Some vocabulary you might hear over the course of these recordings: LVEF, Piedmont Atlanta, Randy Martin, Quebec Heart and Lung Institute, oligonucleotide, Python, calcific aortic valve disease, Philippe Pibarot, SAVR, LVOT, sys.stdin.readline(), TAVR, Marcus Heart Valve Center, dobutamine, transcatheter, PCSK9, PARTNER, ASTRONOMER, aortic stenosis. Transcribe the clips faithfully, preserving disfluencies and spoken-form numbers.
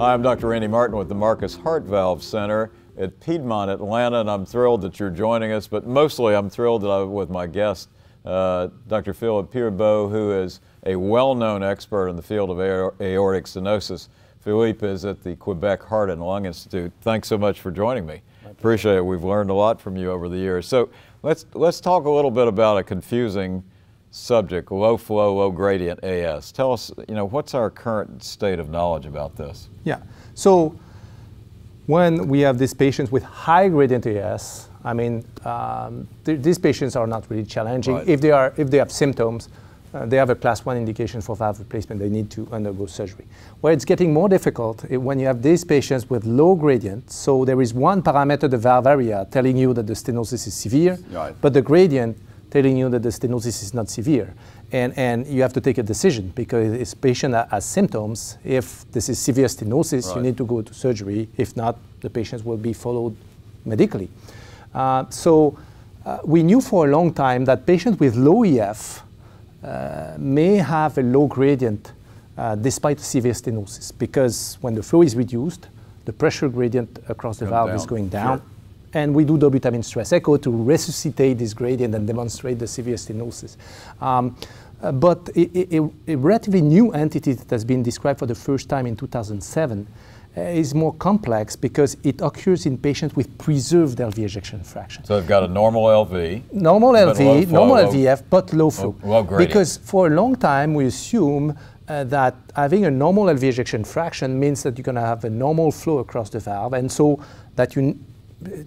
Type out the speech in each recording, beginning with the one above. Hi, I'm Doctor Randy Martin with the Marcus Heart Valve Center at Piedmont, Atlanta, and I'm thrilled that you're joining us, but mostly I'm thrilled that I'm with my guest, uh, Doctor Philippe Pibarot, who is a well-known expert in the field of aor aortic stenosis. Philippe is at the Quebec Heart and Lung Institute. Thanks so much for joining me. Appreciate it. We've learned a lot from you over the years. So let's, let's talk a little bit about a confusing subject, low flow, low gradient A S. Tell us, you know, what's our current state of knowledge about this? Yeah, so when we have these patients with high gradient A S, I mean, um, th these patients are not really challenging. Right. If they are, if they have symptoms, uh, they have a class one indication for valve replacement. They need to undergo surgery. Where it's getting more difficult is when you have these patients with low gradient. So there is one parameter, the valve area, telling you that the stenosis is severe, right, but the gradient telling you that the stenosis is not severe. And, and you have to take a decision, because if a patient has symptoms, if this is severe stenosis, right, you need to go to surgery. If not, the patients will be followed medically. Uh, so uh, we knew for a long time that patients with low E F uh, may have a low gradient uh, despite severe stenosis, because when the flow is reduced, the pressure gradient across the valve is going down. Sure. And we do dobutamine stress echo to resuscitate this gradient and demonstrate the severe stenosis. Um, uh, but a, a, a relatively new entity that has been described for the first time in two thousand seven uh, is more complex, because it occurs in patients with preserved L V ejection fraction. So they've got a normal L V. Normal L V, flow, normal L V F, but low flow. Low, low because for a long time we assume Uh, that having a normal L V ejection fraction means that you're going to have a normal flow across the valve, and so that you,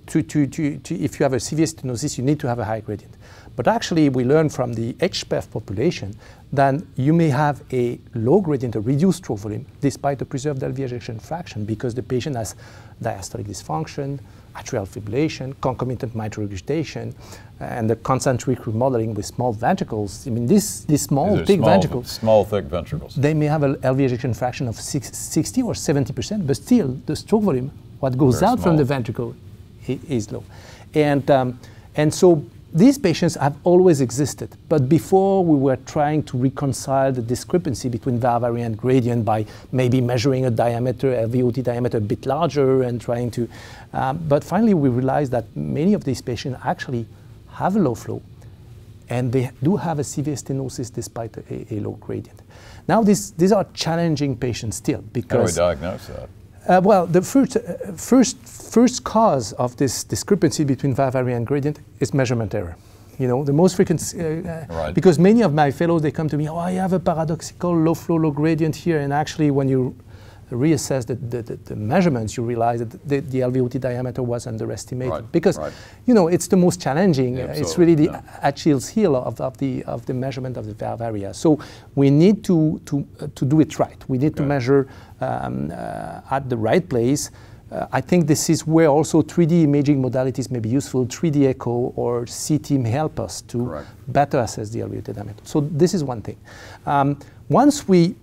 to, to, to, to, if you have a severe stenosis, you need to have a high gradient. But actually, we learned from the H P E F population that you may have a low gradient, a reduced stroke volume, despite a preserved L V ejection fraction, because the patient has diastolic dysfunction, atrial fibrillation, concomitant mitral regurgitation, and the concentric remodeling with small ventricles. I mean, these small, thick small, ventricles. Small, thick ventricles. They may have an L V ejection fraction of six, sixty or seventy percent, but still, the stroke volume, what goes Very out small. from the ventricle, is low. And, um, and so these patients have always existed, but before we were trying to reconcile the discrepancy between valve area and gradient by maybe measuring a diameter, a V O T diameter a bit larger and trying to, um, but finally we realized that many of these patients actually have a low flow and they do have a severe stenosis despite a, a low gradient. Now this, these are challenging patients still, because— How do we diagnose that? Uh, well, the first, uh, first, first cause of this discrepancy between valve area and gradient is measurement error. You know, the most frequent, uh, right. because many of my fellows, they come to me, oh, I have a paradoxical low flow, low gradient here, and actually when you reassess the, the, the, the measurements, you realize that the, the L V O T diameter was underestimated. Right. Because, right. you know, it's the most challenging. Yeah, uh, it's really the yeah. Achilles heel of, of, the, of the measurement of the valve area. So we need to, to, uh, to do it right. We need okay. to measure um, uh, at the right place. Uh, I think this is where also three D imaging modalities may be useful. three D echo or C T may help us to Correct. better assess the L V O T diameter. So this is one thing. Um, once we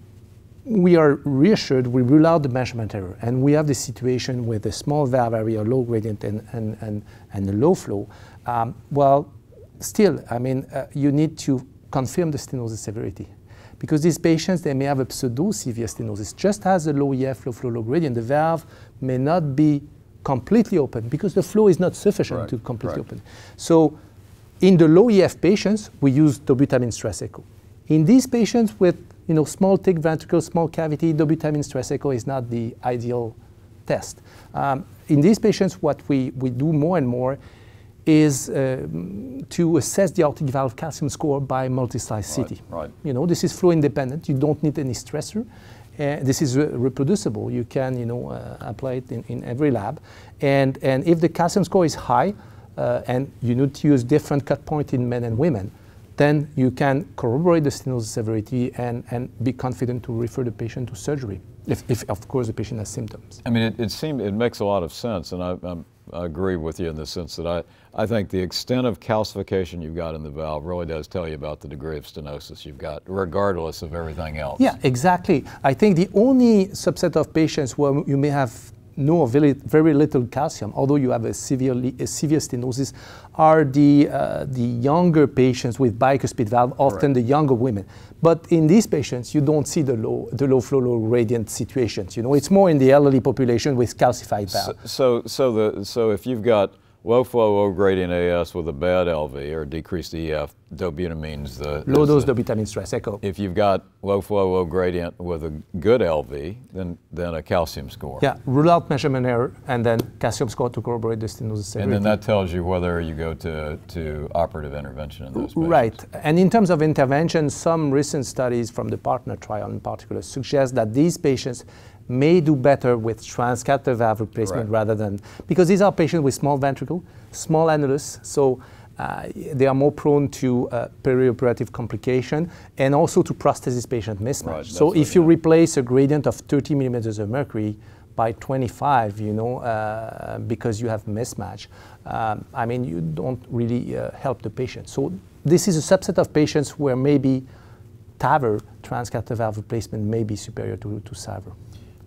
we are reassured, we rule out the measurement error, and we have the situation with a small valve area, low gradient, and, and, and, and a low flow. Um, well, still, I mean, uh, you need to confirm the stenosis severity, because these patients, they may have a pseudo-severe stenosis. Just as a low E F, low flow, low gradient, the valve may not be completely open, because the flow is not sufficient right. to completely right. open. So in the low E F patients, we use dobutamine stress echo. In these patients with you know, small thick ventricle, small cavity, dobutamine stress echo is not the ideal test. Um, in these patients, what we, we do more and more is uh, to assess the aortic valve calcium score by multi-slice right, C T. Right. You know, this is flow independent. You don't need any stressor. Uh, this is re reproducible. You can, you know, uh, apply it in, in every lab. And, and if the calcium score is high, uh, and you need to use different cut point in men and women, then you can corroborate the stenosis severity and, and be confident to refer the patient to surgery, if, if of course the patient has symptoms. I mean, it, it seems, it makes a lot of sense, and I, I'm, I agree with you in the sense that I, I think the extent of calcification you've got in the valve really does tell you about the degree of stenosis you've got, regardless of everything else. Yeah, exactly. I think the only subset of patients where you may have know of very, very little calcium, although you have a, severely, a severe stenosis, are the, uh, the younger patients with bicuspid valve, often right. the younger women. But in these patients, you don't see the low, the low flow, low gradient situations. You know, it's more in the elderly population with calcified valve. So, so, so, the, so if you've got low flow, low gradient A S with a bad L V or decreased E F, dobutamines the low dose the, dobutamine stress echo. If you've got low flow, low gradient with a good L V, then then a calcium score. Yeah, rule out measurement error and then calcium score to corroborate the stenosis severity. And then that tells you whether you go to to operative intervention in those patients. Right. And in terms of intervention, some recent studies from the PARTNER trial in particular suggest that these patients may do better with transcatheter valve replacement right. rather than, because these are patients with small ventricle, small annulus, so uh, they are more prone to uh, perioperative complication and also to prosthesis patient mismatch. Right, so if you know. replace a gradient of thirty millimeters of mercury by twenty-five, you know, uh, because you have mismatch, um, I mean, you don't really uh, help the patient. So this is a subset of patients where maybe T A V R, transcatheter valve replacement, may be superior to, to S A V R.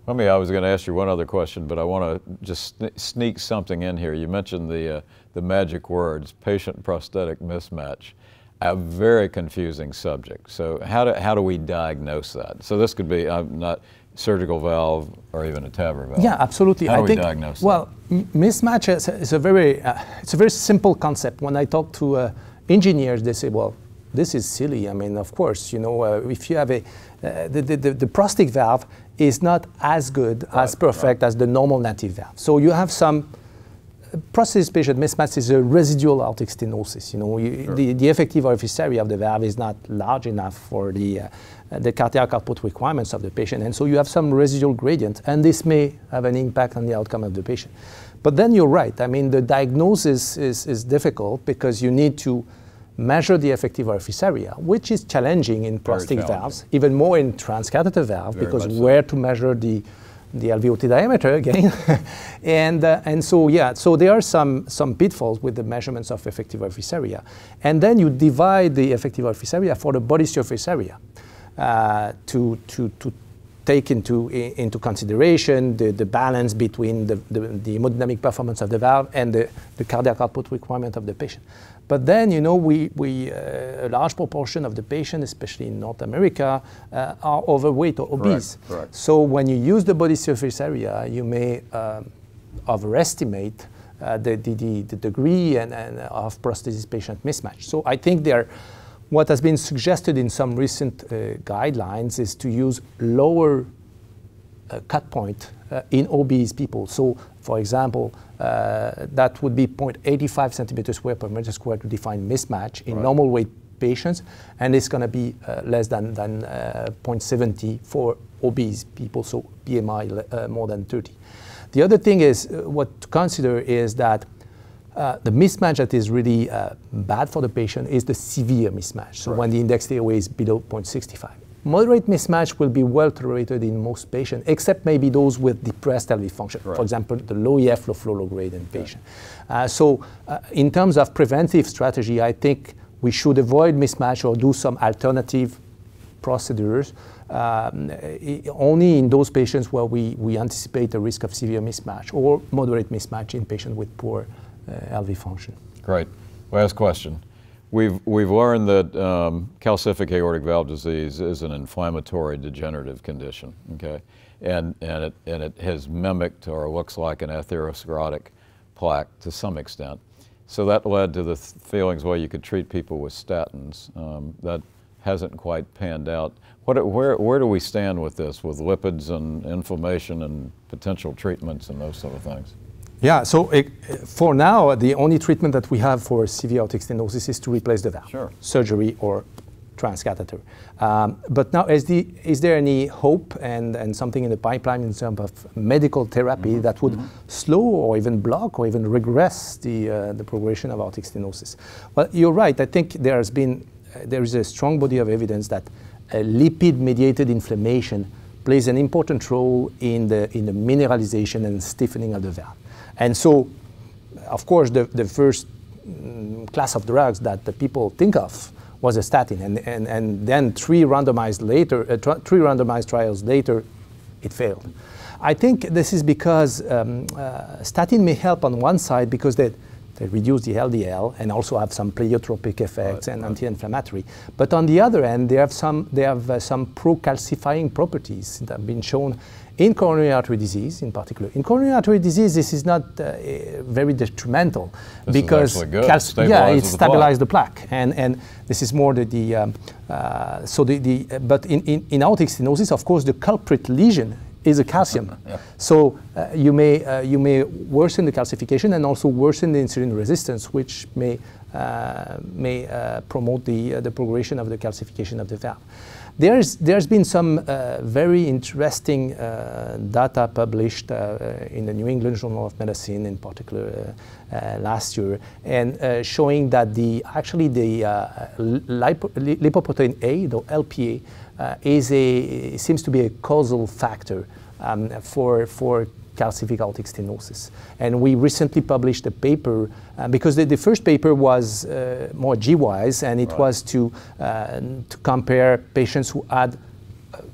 I mean, I was going to ask you one other question, but I want to just sneak something in here. You mentioned the, uh, the magic words, patient prosthetic mismatch, a very confusing subject. So how do, how do we diagnose that? So this could be uh, not surgical valve or even a T A V R valve. Yeah, absolutely. How do I we think, diagnose well, that? Well, mismatch is, is a very, uh, it's a very simple concept. When I talk to uh, engineers, they say, well, this is silly. I mean, of course, you know, uh, if you have a, uh, the, the, the, the prosthetic valve, is not as good, right, as perfect right. as the normal native valve. So you have some uh, prosthesis patient mismatch is a residual aortic stenosis. You know, you, sure. the, the effective orifice area of the valve is not large enough for the, uh, the cardiac output requirements of the patient. And so you have some residual gradient, and this may have an impact on the outcome of the patient. But then you're right. I mean, the diagnosis is, is difficult because you need to measure the effective orifice area, which is challenging in prosthetic valves, even more in transcatheter valve, Very because where so. to measure the, the alveoli diameter again. and, uh, and so, yeah, so there are some, some pitfalls with the measurements of effective orifice area. And then you divide the effective orifice area for the body surface area uh, to, to, to take into, into consideration the, the balance between the, the, the hemodynamic performance of the valve and the, the cardiac output requirement of the patient. But then, you know, we, we uh, a large proportion of the patients, especially in North America, uh, are overweight or obese. Correct, correct. So when you use the body surface area, you may um, overestimate uh, the, the, the, the degree and, and of prosthesis patient mismatch. So I think there, what has been suggested in some recent uh, guidelines is to use lower uh, cut point uh, in obese people. So, for example, Uh, that would be zero point eight five centimeters squared per meter squared to define mismatch in right. normal weight patients, and it's going to be uh, less than, than uh, zero point seven zero for obese people, so B M I uh, more than thirty. The other thing is uh, what to consider is that uh, the mismatch that is really uh, bad for the patient is the severe mismatch, so right. when the index airway is below zero point six five. Moderate mismatch will be well tolerated in most patients, except maybe those with depressed L V function. Right. For example, the low E F, low flow, low gradient yeah. patient. Uh, so uh, in terms of preventive strategy, I think we should avoid mismatch or do some alternative procedures um, only in those patients where we, we anticipate the risk of severe mismatch or moderate mismatch in patients with poor uh, L V function. Great. Last question. We've, we've learned that um, calcific aortic valve disease is an inflammatory degenerative condition, okay? And, and, it, and it has mimicked or looks like an atherosclerotic plaque to some extent. So that led to the feelings, well, you could treat people with statins. Um, that hasn't quite panned out. What, where, where do we stand with this, with lipids and inflammation and potential treatments and those sort of things? Yeah, so it, for now, the only treatment that we have for severe aortic stenosis is to replace the valve, sure. surgery or transcatheter. Um, but now, is, the, is there any hope and, and something in the pipeline in terms of medical therapy mm-hmm. that would mm-hmm. slow or even block or even regress the, uh, the progression of aortic stenosis? Well, you're right. I think there has been, uh, there is a strong body of evidence that uh, lipid-mediated inflammation plays an important role in the, in the mineralization and stiffening of the valve. And so, of course, the, the first mm, class of drugs that the people think of was a statin. And, and, and then three randomized, later, uh, three randomized trials later, it failed. I think this is because um, uh, statin may help on one side because they, they reduce the L D L and also have some pleiotropic effects right, and right. anti-inflammatory. But on the other end, they have some, they have uh, some pro-calcifying properties that have been shown in coronary artery disease, in particular. In coronary artery disease, this is not uh, very detrimental this because calc yeah, it stabilizes the plaque. the plaque, and and this is more the, the um, uh, so the, the uh, but in, in in aortic stenosis, of course, the culprit lesion is a calcium. yeah. So uh, you may uh, you may worsen the calcification and also worsen the insulin resistance, which may uh, may uh, promote the uh, the progression of the calcification of the valve. There's, there's been some uh, very interesting uh, data published uh, in the New England Journal of Medicine, in particular uh, uh, last year, and uh, showing that the, actually the uh, lipo lipoprotein A, the L P A, uh, is a, seems to be a causal factor um, for, for calcific aortic stenosis. And we recently published a paper, uh, because the, the first paper was uh, more G WAS, and it right. was to, uh, to compare patients who had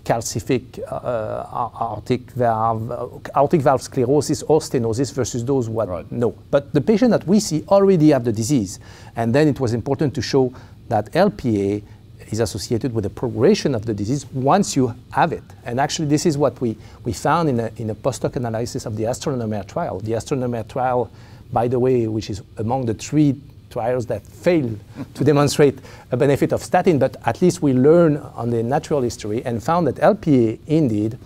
calcific uh, aortic valve, uh, aortic valve sclerosis or stenosis versus those who had right. no. But the patient that we see already have the disease. And then it was important to show that L P A is associated with the progression of the disease once you have it. And actually this is what we, we found in a, in a post-hoc analysis of the ASTRONOMER trial. The ASTRONOMER trial, by the way, which is among the three trials that failed to demonstrate a benefit of statin, but at least we learned on the natural history and found that L P A indeed,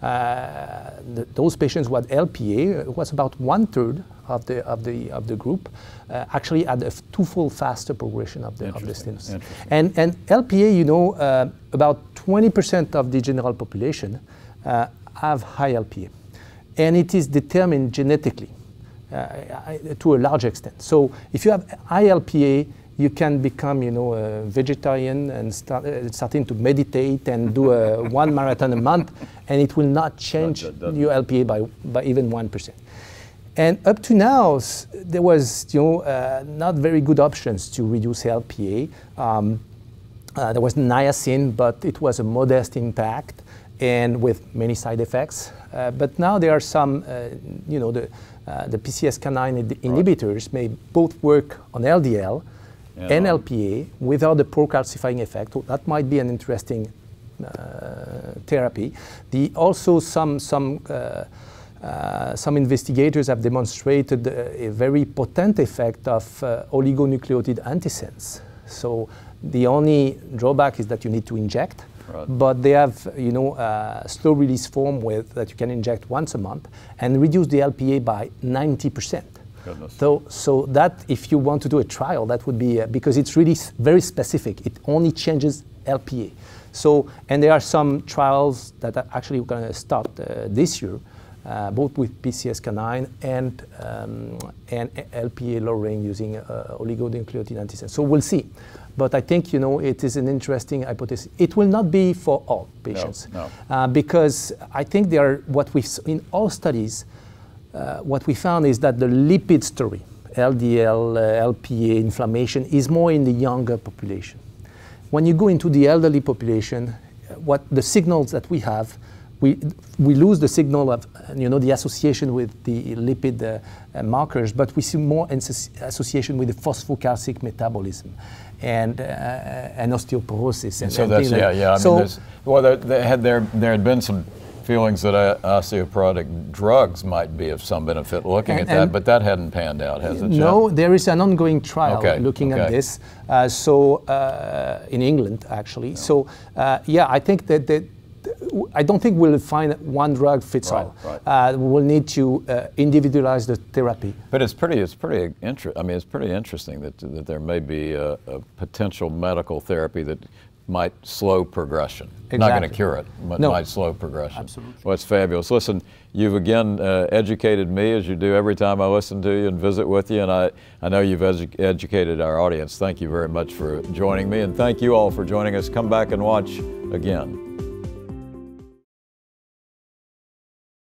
uh, th those patients who had L P A was about one third of the, of the, of the group, Uh, actually had a twofold faster progression of the, of the stenosis. And, and L P A, you know, uh, about twenty percent of the general population uh, have high L P A. And it is determined genetically uh, to a large extent. So if you have high L P A, you can become, you know, a vegetarian and start uh, starting to meditate and do a one marathon a month, and it will not change that, that, that. your L P A by, by even one percent. And up to now, there was, you know, uh, not very good options to reduce L P A. Um, uh, there was niacin, but it was a modest impact and with many side effects. Uh, but now there are some, uh, you know, the, uh, the P C S K nine inhibitors may both work on L D L yeah. and L P A without the pro-calcifying effect. So that might be an interesting uh, therapy. The, also some, some uh, Uh, some investigators have demonstrated uh, a very potent effect of uh, oligonucleotide antisense. So the only drawback is that you need to inject, right. but they have, you know, uh, slow release form with that you can inject once a month and reduce the L P A by ninety percent. Goodness. So, so that if you want to do a trial, that would be, uh, because it's really very specific. It only changes L P A. So, and there are some trials that are actually going to start uh, this year, Uh, both with P C S K nine and, um, and L P A lowering using uh, oligonucleotide antisense. So we'll see. But I think, you know, it is an interesting hypothesis. It will not be for all patients. No, no. Uh, because I think there are, what we've, in all studies, uh, what we found is that the lipid story, L D L, uh, L P A, inflammation, is more in the younger population. When you go into the elderly population, what the signals that we have, We, we lose the signal of, you know, the association with the lipid uh, uh, markers, but we see more association with the phosphocalcic metabolism and, uh, and osteoporosis. And, and so and that's, yeah, like. yeah. I so mean, well, there, there, had, there, there had been some feelings that uh, osteoporotic drugs might be of some benefit looking and, at that, but that hadn't panned out, has it? No, yet? There is an ongoing trial okay, looking okay. at this, uh, so uh, in England, actually. Yeah. So, uh, yeah, I think that, that I don't think we'll find one drug fits right, all. Right. Uh, we'll need to uh, individualize the therapy. But it's pretty, it's pretty interesting. I mean, it's pretty interesting that, that there may be a, a potential medical therapy that might slow progression. Exactly. Not going to cure it, but no. might slow progression. Absolutely. Well, it's fabulous. Listen, you've again uh, educated me as you do every time I listen to you and visit with you, and I, I know you've edu educated our audience. Thank you very much for joining me, and thank you all for joining us. Come back and watch again.